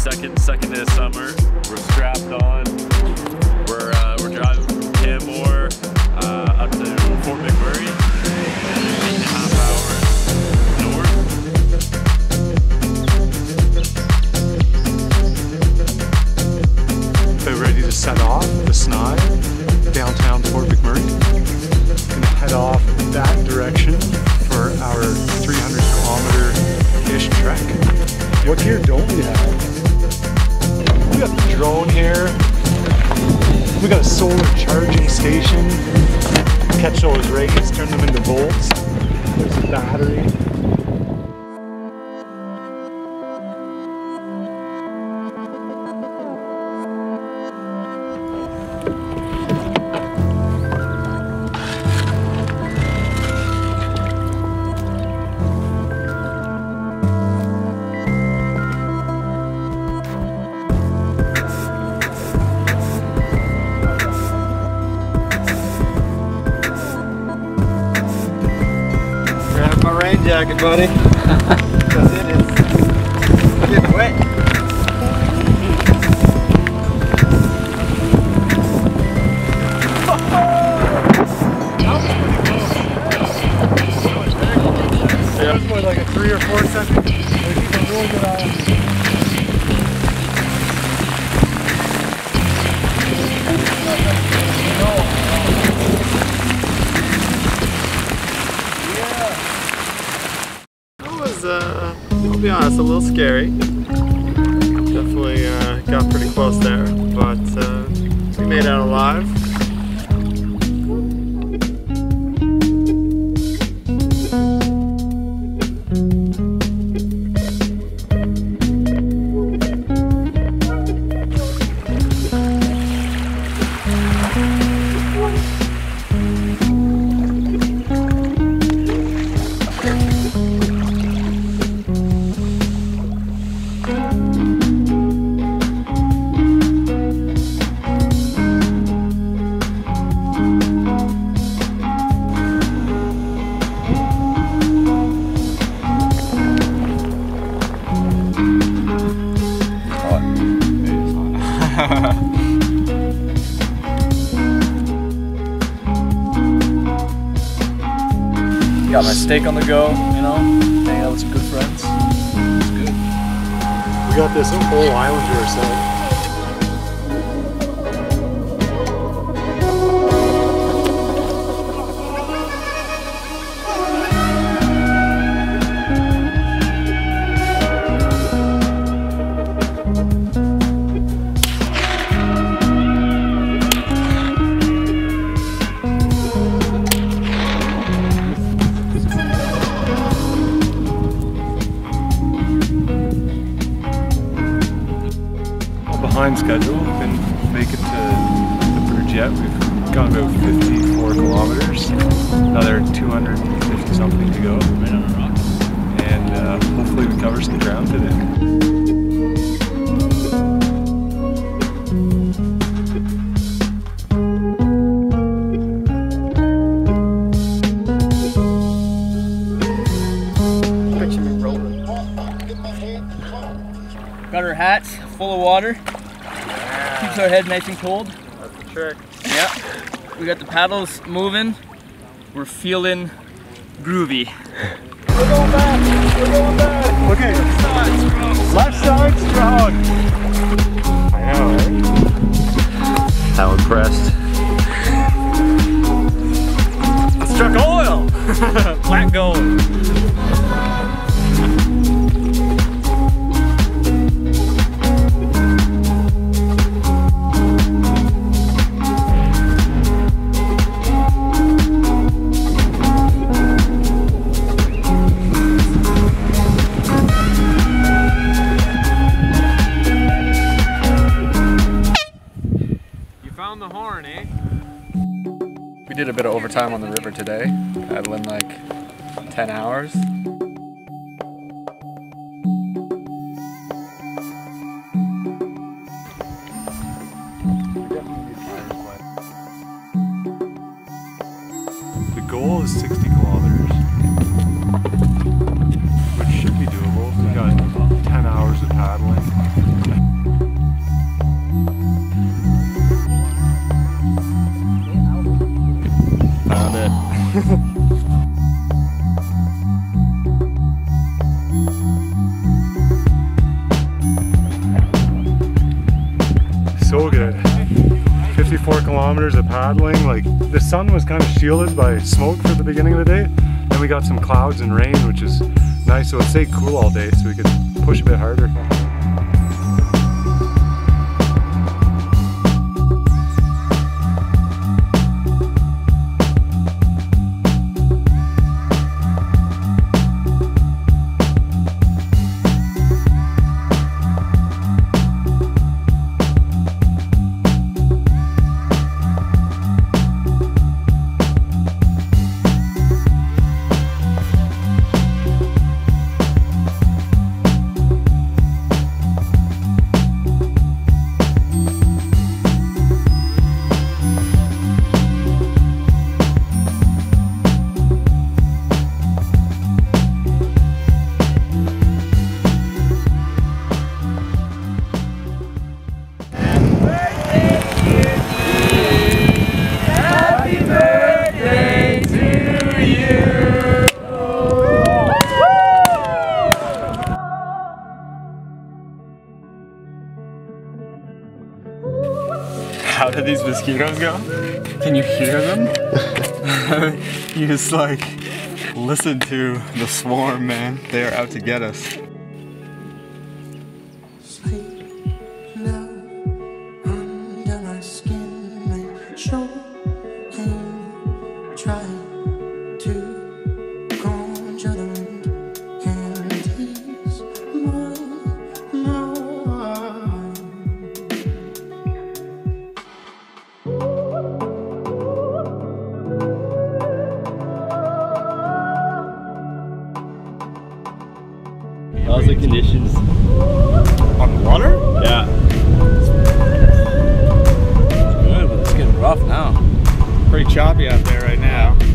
second of the summer. We're strapped on. We're driving from Canmore up to Fort McMurray, and 8.5 hours north. We're ready to set off the Snai, downtown Fort McMurray. We're gonna head off that direction for our 300-kilometer-ish trek. What gear don't we have? We got the drone here. We got a solar charging station. Catch those rays, turn them into volts. There's a battery. Jacket, buddy. Because it is getting wet. Yeah, it's more like a 3 or 4 second. There's really good to be honest, a little scary. Definitely got pretty close there, but we made it out alive. Got my steak on the go, you know, hanging out with some good friends. It's good. We got this whole island to ourselves. Schedule, we can make it to the bridge yet. We've gone about 54 kilometers, another 250 something to go, and hopefully we cover some ground today. Got our hats full of water. Keeps our head nice and cold. That's the trick. Yeah. We got the paddles moving. We're feeling groovy. We're going back. We're going back. Okay. Left side strong. I know, right? How impressed. I struck oil. Black gold. The horn, eh? We did a bit of overtime on the river today, paddling like 10 hours. The goal is 60 kilometers, which should be doable. We got 10 hours of paddling. 2 kilometers of paddling. Like, the sun was kind of shielded by smoke for the beginning of the day, and we got some clouds and rain, which is nice, so it stayed cool all day so we could push a bit harder. How do these mosquitoes go? Can you hear them? You just like listen to the swarm, man. They are out to get us. How's the conditions? On water? Yeah. It's good, but it's getting rough now. Pretty choppy out there right now.